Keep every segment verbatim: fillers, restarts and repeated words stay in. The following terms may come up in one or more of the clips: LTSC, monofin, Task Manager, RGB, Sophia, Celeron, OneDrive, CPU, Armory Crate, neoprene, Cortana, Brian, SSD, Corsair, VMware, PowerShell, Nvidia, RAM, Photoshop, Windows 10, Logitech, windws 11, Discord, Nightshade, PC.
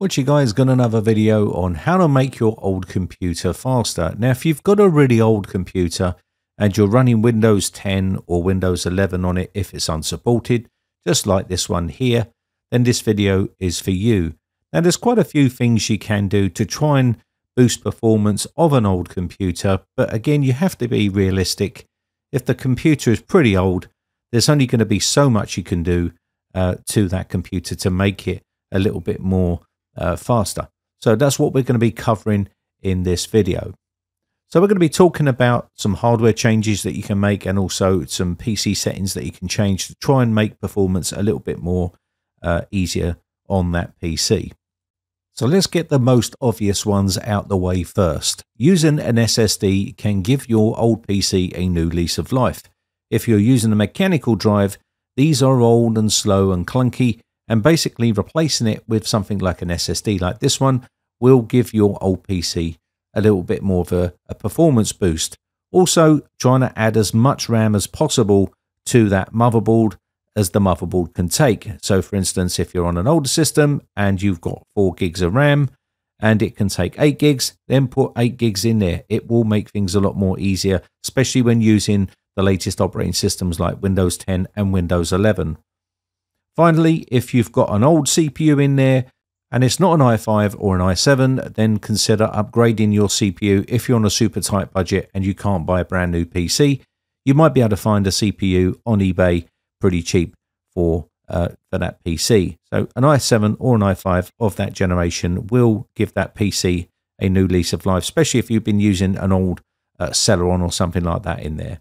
which you guys got another video on how to make your old computer faster. Now, if you've got a really old computer and you're running Windows ten or Windows eleven on it, if it's unsupported, just like this one here, then this video is for you. Now, there's quite a few things you can do to try and boost performance of an old computer, but again, you have to be realistic. If the computer is pretty old, there's only going to be so much you can do uh, to that computer to make it a little bit more uh, faster. So that's what we're going to be covering in this video. So we're going to be talking about some hardware changes that you can make and also some P C settings that you can change to try and make performance a little bit more uh, easier on that P C. So let's get the most obvious ones out the way first. Using an S S D can give your old P C a new lease of life. If you're using a mechanical drive, these are old and slow and clunky, and basically replacing it with something like an S S D like this one will give your old P C a little bit more of a, a performance boost. Also, trying to add as much RAM as possible to that motherboard as the motherboard can take. So for instance, if you're on an older system and you've got four gigs of RAM and it can take eight gigs, then put eight gigs in there. It will make things a lot more easier, especially when using the latest operating systems like Windows ten and Windows eleven. Finally, if you've got an old C P U in there and it's not an i five or an i seven, then consider upgrading your C P U. If you're on a super tight budget and you can't buy a brand new P C, you might be able to find a C P U on eBay pretty cheap for uh, for that P C. So an i seven or an i five of that generation will give that P C a new lease of life, especially if you've been using an old uh, Celeron or something like that in there.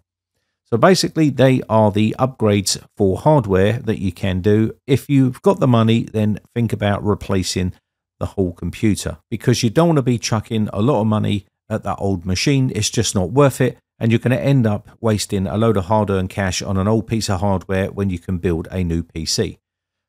So basically, they are the upgrades for hardware that you can do. If you've got the money, then think about replacing the whole computer, because you don't want to be chucking a lot of money at that old machine. It's just not worth it. And you're going to end up wasting a load of hard-earned cash on an old piece of hardware when you can build a new P C.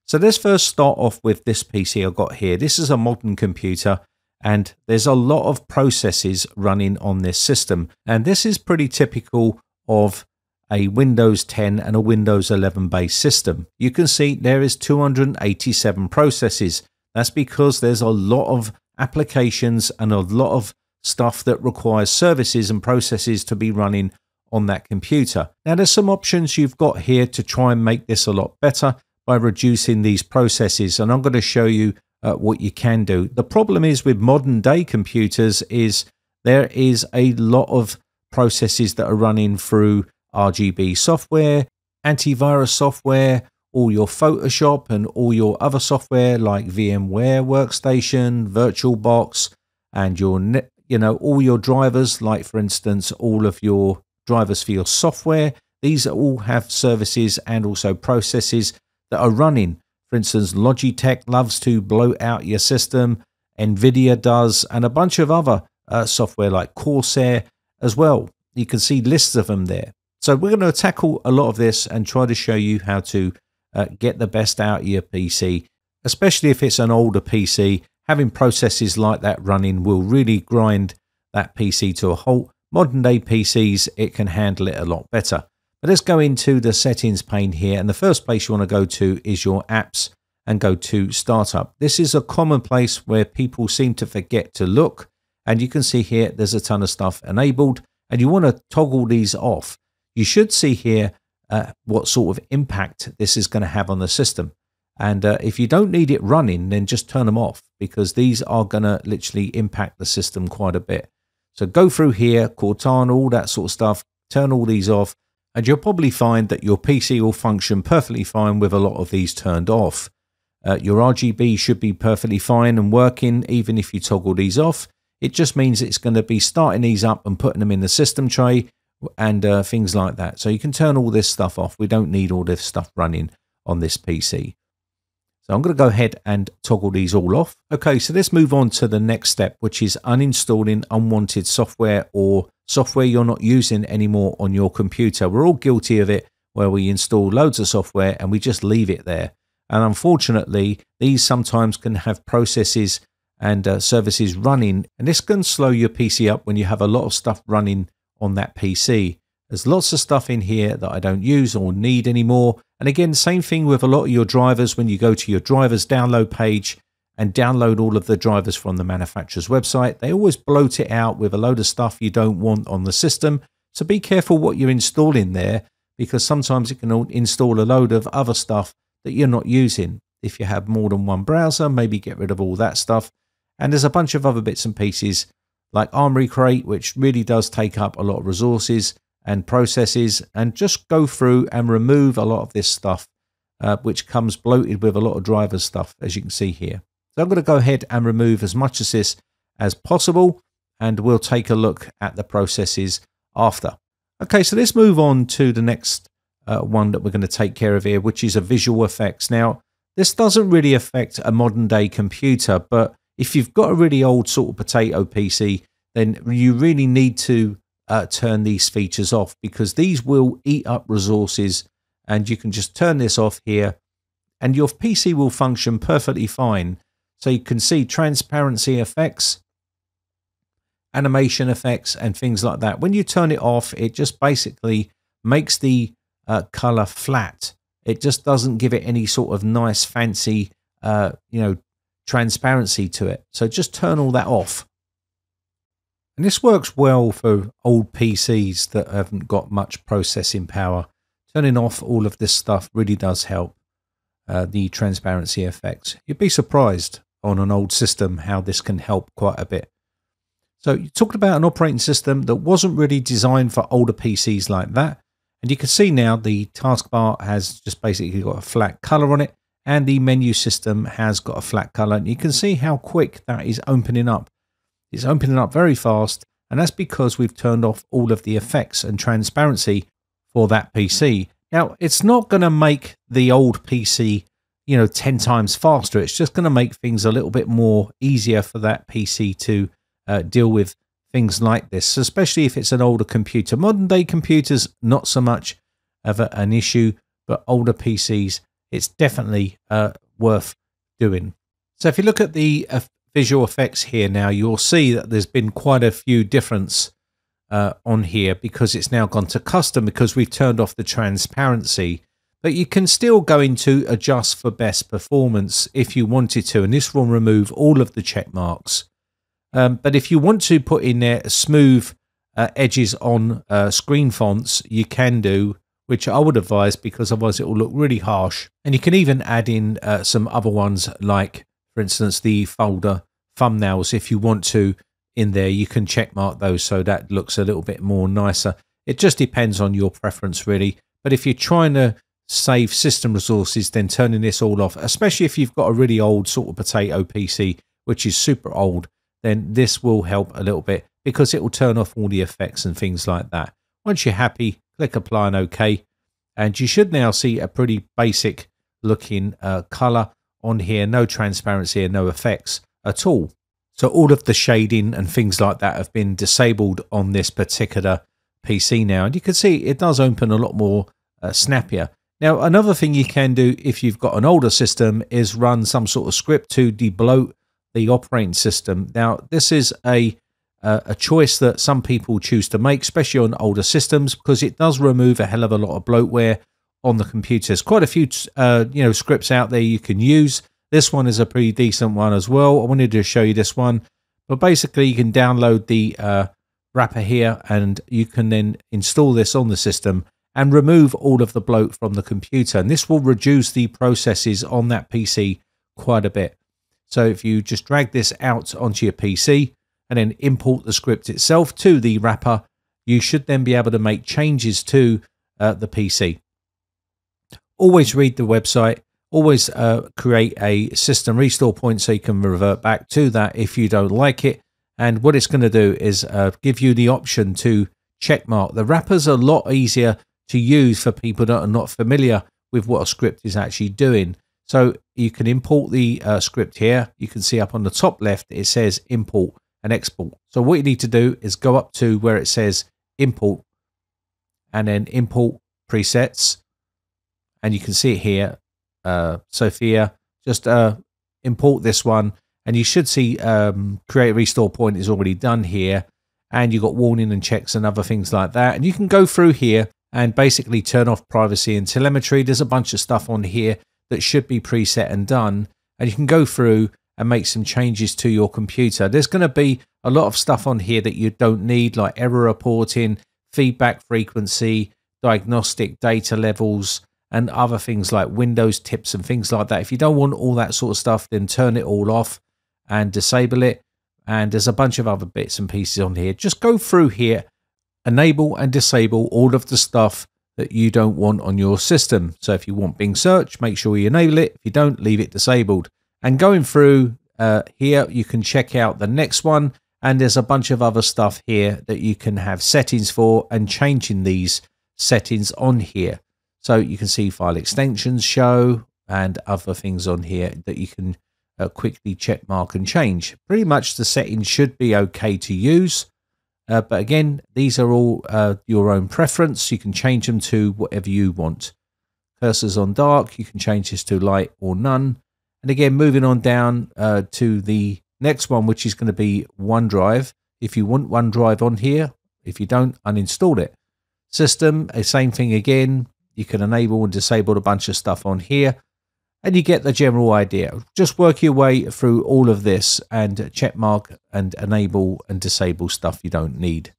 So let's first start off with this P C I've got here. This is a modern computer, and there's a lot of processes running on this system. And this is pretty typical of a Windows ten and a Windows eleven based system. You can see there is two hundred eighty-seven processes. That's because there's a lot of applications and a lot of stuff that requires services and processes to be running on that computer. Now, there's some options you've got here to try and make this a lot better by reducing these processes, and I'm going to show you uh, what you can do. The problem is with modern day computers is there is a lot of processes that are running through R G B software, antivirus software, all your Photoshop and all your other software like VMware Workstation, VirtualBox, and your net, you know, all your drivers, like for instance, all of your drivers for your software. These all have services and also processes that are running. For instance, Logitech loves to bloat out your system, Nvidia does, and a bunch of other uh, software like Corsair as well. You can see lists of them there. So we're going to tackle a lot of this and try to show you how to uh, get the best out of your P C, especially if it's an older P C. Having processes like that running will really grind that P C to a halt. Modern day P Cs, it can handle it a lot better. But let's go into the settings pane here. And the first place you want to go to is your apps and go to startup. This is a common place where people seem to forget to look. And you can see here, there's a ton of stuff enabled, and you want to toggle these off. You should see here uh, what sort of impact this is going to have on the system. And uh, if you don't need it running, then just turn them off, because these are going to literally impact the system quite a bit. So go through here, Cortana, all that sort of stuff, turn all these off, and you'll probably find that your P C will function perfectly fine with a lot of these turned off. Uh, your R G B should be perfectly fine and working, even if you toggle these off. It just means it's going to be starting these up and putting them in the system tray and uh, things like that. So you can turn all this stuff off. We don't need all this stuff running on this P C. So I'm going to go ahead and toggle these all off. Okay, so let's move on to the next step, which is uninstalling unwanted software or software you're not using anymore on your computer. We're all guilty of it, where we install loads of software and we just leave it there. And unfortunately, these sometimes can have processes and uh, services running, and this can slow your P C up when you have a lot of stuff running on that P C. There's lots of stuff in here that I don't use or need anymore. And again, same thing with a lot of your drivers. When you go to your drivers download page and download all of the drivers from the manufacturer's website. They always bloat it out with a load of stuff you don't want on the system. So be careful what you're installing there, because sometimes it can install a load of other stuff that you're not using. If you have more than one browser, maybe get rid of all that stuff. And there's a bunch of other bits and pieces like Armory Crate, which really does take up a lot of resources and processes, and just go through and remove a lot of this stuff, uh, which comes bloated with a lot of driver stuff, as you can see here. So I'm going to go ahead and remove as much of this as possible, and we'll take a look at the processes after. Okay, so let's move on to the next uh, one that we're going to take care of here, which is a visual effects. Now, this doesn't really affect a modern day computer, but if you've got a really old sort of potato P C, then you really need to uh, turn these features off, because these will eat up resources, and you can just turn this off here and your P C will function perfectly fine. So you can see transparency effects, animation effects, and things like that. When you turn it off, it just basically makes the uh, color flat. It just doesn't give it any sort of nice fancy, uh, you know, transparency to it. So just turn all that off. And this works well for old P Cs that haven't got much processing power. Turning off all of this stuff really does help. Uh, the transparency effects. You'd be surprised on an old system how this can help quite a bit. So you talked about an operating system that wasn't really designed for older P Cs like that. And you can see now the taskbar has just basically got a flat color on it, and the menu system has got a flat color. And you can see how quick that is opening up. It's opening up very fast, and that's because we've turned off all of the effects and transparency for that P C. Now, it's not going to make the old P C, you know, ten times faster. It's just going to make things a little bit more easier for that P C to uh, deal with things like this, especially if it's an older computer. Modern day computers, not so much of a, an issue, but older P Cs, it's definitely uh, worth doing. So if you look at the uh, visual effects here now, you'll see that there's been quite a few difference Uh, on here, because it's now gone to custom because we've turned off the transparency. But you can still go into adjust for best performance if you wanted to, and this will remove all of the check marks. Um, but if you want to put in there smooth uh, edges on uh, screen fonts, you can do, which I would advise, because otherwise it will look really harsh. And you can even add in uh, some other ones, like for instance the folder thumbnails. If you want to in there, you can check mark those, so that looks a little bit more nicer. It just depends on your preference, really. But if you're trying to save system resources, then turning this all off, especially if you've got a really old sort of potato P C, which is super old, then this will help a little bit, because it will turn off all the effects and things like that. Once you're happy, click apply and OK, and you should now see a pretty basic looking uh, color on here. No transparency and no effects at all. So all of the shading and things like that have been disabled on this particular P C now. And you can see it does open a lot more uh, snappier. Now, another thing you can do if you've got an older system is run some sort of script to debloat the operating system. Now, this is a, uh, a choice that some people choose to make, especially on older systems, because it does remove a hell of a lot of bloatware on the computers. Quite a few uh, you know, scripts out there you can use. This one is a pretty decent one as well. I wanted to show you this one. But basically, you can download the uh, wrapper here, and you can then install this on the system and remove all of the bloat from the computer. And this will reduce the processes on that P C quite a bit. So if you just drag this out onto your P C and then import the script itself to the wrapper, you should then be able to make changes to uh, the P C. Always read the website. Always uh, create a system restore point so you can revert back to that if you don't like it. And what it's going to do is uh, give you the option to checkmark. The wrapper's a lot easier to use for people that are not familiar with what a script is actually doing. So you can import the uh, script here. You can see up on the top left, it says import and export. So what you need to do is go up to where it says import and then import presets. And you can see it here. Uh, Sophia, just uh, import this one, and you should see um, create restore point is already done here, and you've got warning and checks and other things like that. And you can go through here and basically turn off privacy and telemetry. There's a bunch of stuff on here that should be preset and done, and you can go through and make some changes to your computer. There's going to be a lot of stuff on here that you don't need, like error reporting, feedback frequency, diagnostic data levels, and other things like Windows tips and things like that. If you don't want all that sort of stuff, then turn it all off and disable it. And there's a bunch of other bits and pieces on here. Just go through here, enable and disable all of the stuff that you don't want on your system. So if you want Bing search, make sure you enable it. If you don't, leave it disabled. And going through uh, here, you can check out the next one. And there's a bunch of other stuff here that you can have settings for and changing these settings on here. So you can see file extensions show and other things on here that you can uh, quickly check mark and change. Pretty much the settings should be okay to use. Uh, but again, these are all uh, your own preference. You can change them to whatever you want. Cursors on dark, you can change this to light or none. And again, moving on down uh, to the next one, which is going to be OneDrive. If you want OneDrive on here, if you don't, uninstall it. System, same thing again. You can enable and disable a bunch of stuff on here, and you get the general idea. Just work your way through all of this and check mark and enable and disable stuff you don't need.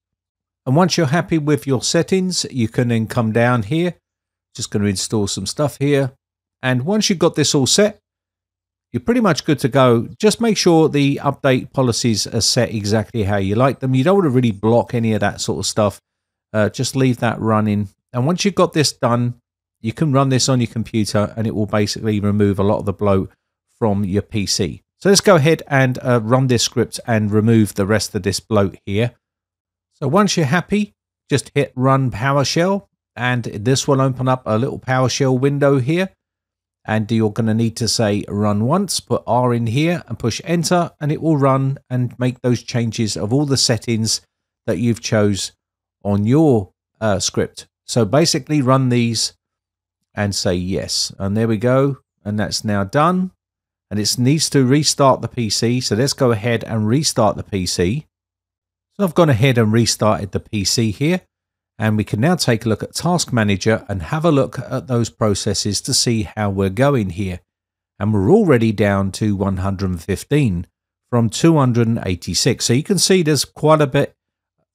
And once you're happy with your settings, you can then come down here. Just going to install some stuff here. And once you've got this all set, you're pretty much good to go. Just make sure the update policies are set exactly how you like them. You don't want to really block any of that sort of stuff. Uh, just leave that running. And once you've got this done, you can run this on your computer and it will basically remove a lot of the bloat from your P C. So let's go ahead and uh, run this script and remove the rest of this bloat here. So once you're happy, just hit run PowerShell, and this will open up a little PowerShell window here. And you're going to need to say run once, put R in here and push enter, and it will run and make those changes of all the settings that you've chose on your uh, script. So basically run these and say yes. And there we go. And that's now done. And it needs to restart the P C. So let's go ahead and restart the P C. So I've gone ahead and restarted the P C here. And we can now take a look at Task Manager and have a look at those processes to see how we're going here. And we're already down to one hundred fifteen from two hundred eighty-six. So you can see there's quite a bit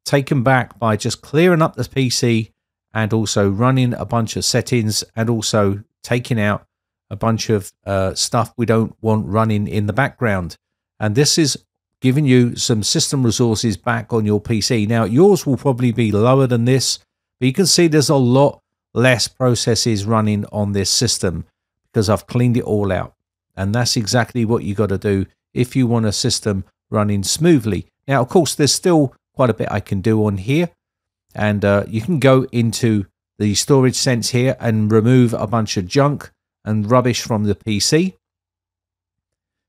taken back by just clearing up the P C and also running a bunch of settings and also taking out a bunch of uh, stuff we don't want running in the background. And this is giving you some system resources back on your P C. Now, yours will probably be lower than this, but you can see there's a lot less processes running on this system because I've cleaned it all out. And that's exactly what you got to do if you want a system running smoothly. Now, of course, there's still quite a bit I can do on here. And uh, you can go into the storage sense here and remove a bunch of junk and rubbish from the P C,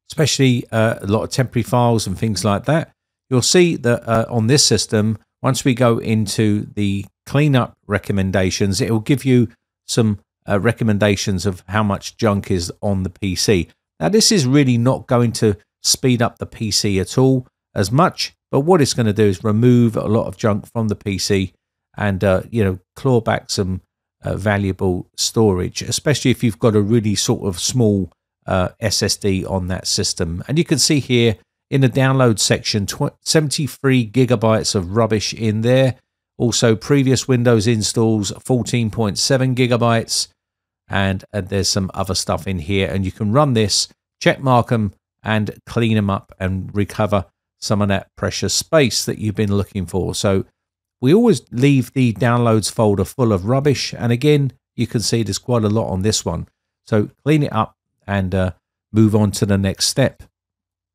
especially uh, a lot of temporary files and things like that. You'll see that uh, on this system, once we go into the cleanup recommendations, it will give you some uh, recommendations of how much junk is on the P C. Now, this is really not going to speed up the P C at all as much, but what it's going to do is remove a lot of junk from the P C and, uh, you know, claw back some uh, valuable storage, especially if you've got a really sort of small uh, S S D on that system. And you can see here in the download section, seventy-three gigabytes of rubbish in there. Also, previous Windows installs, fourteen point seven gigabytes. And, and there's some other stuff in here. And you can run this, check mark them, and clean them up and recover some of that precious space that you've been looking for. So we always leave the downloads folder full of rubbish. And again, you can see there's quite a lot on this one. So clean it up and uh, move on to the next step.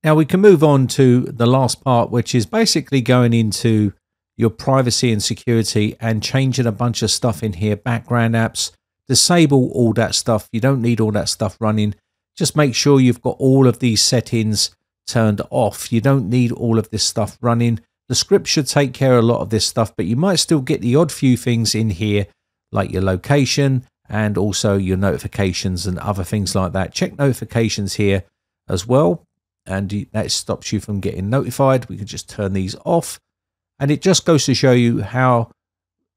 Now we can move on to the last part, which is basically going into your privacy and security and changing a bunch of stuff in here, background apps, disable all that stuff. You don't need all that stuff running. Just make sure you've got all of these settings turned off. You don't need all of this stuff running. The script should take care of a lot of this stuff, but you might still get the odd few things in here like your location and also your notifications and other things like that. Check notifications here as well, and that stops you from getting notified. We can just turn these off, and it just goes to show you how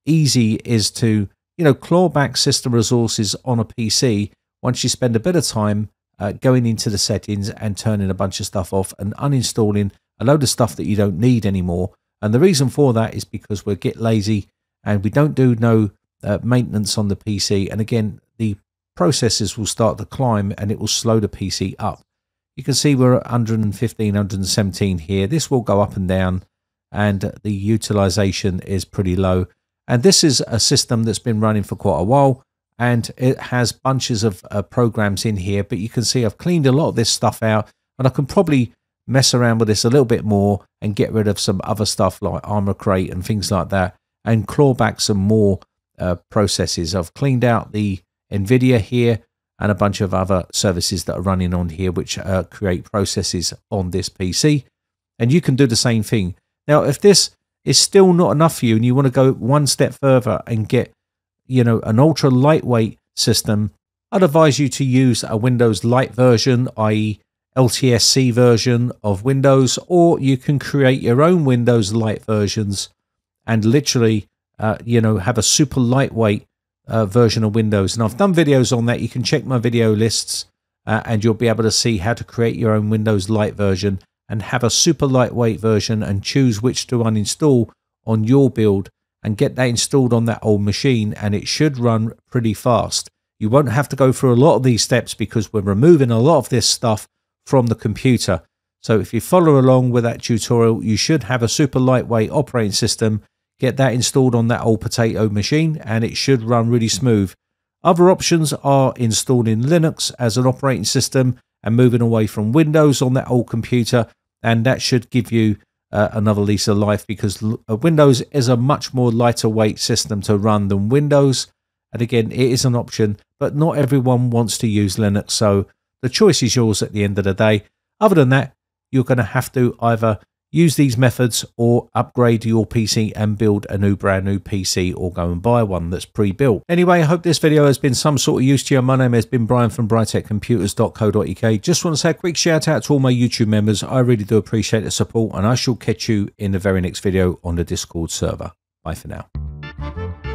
easy it is to, you know, claw back system resources on a P C once you spend a bit of time uh, going into the settings and turning a bunch of stuff off and uninstalling a load of stuff that you don't need anymore. And the reason for that is because we get lazy and we don't do no uh, maintenance on the P C. And again, the processors will start to climb and it will slow the P C up. You can see we're at one fifteen, one seventeen here. This will go up and down and the utilization is pretty low. And this is a system that's been running for quite a while and it has bunches of uh, programs in here, but you can see I've cleaned a lot of this stuff out and I can probably mess around with this a little bit more and get rid of some other stuff like Armory Crate and things like that and claw back some more uh, processes. I've cleaned out the Nvidia here and a bunch of other services that are running on here which uh, create processes on this P C, and you can do the same thing. Now if this is still not enough for you and you want to go one step further and get, you know, an ultra lightweight system, I'd advise you to use a Windows Lite version, i e L T S C version of Windows, or you can create your own Windows Lite versions and literally uh, you know, have a super lightweight Uh, version of Windows. And I've done videos on that. You can check my video lists uh, and you'll be able to see how to create your own Windows Lite version and have a super lightweight version and choose which to uninstall on your build and get that installed on that old machine, and it should run pretty fast. You won't have to go through a lot of these steps because we're removing a lot of this stuff from the computer. So if you follow along with that tutorial, you should have a super lightweight operating system. Get that installed on that old potato machine and it should run really smooth. Other options are installing Linux as an operating system and moving away from Windows on that old computer, and that should give you uh, another lease of life because Windows is a much more lighter weight system to run than Windows. And again, it is an option, but not everyone wants to use Linux, so the choice is yours at the end of the day. Other than that, you're going to have to either use these methods or upgrade your P C and build a new brand new P C, or go and buy one that's pre-built. Anyway, I hope this video has been some sort of use to you. My name has been Brian from brite computers dot co dot U K. Just want to say a quick shout out to all my YouTube members. I really do appreciate the support, and I shall catch you in the very next video on the Discord server. Bye for now.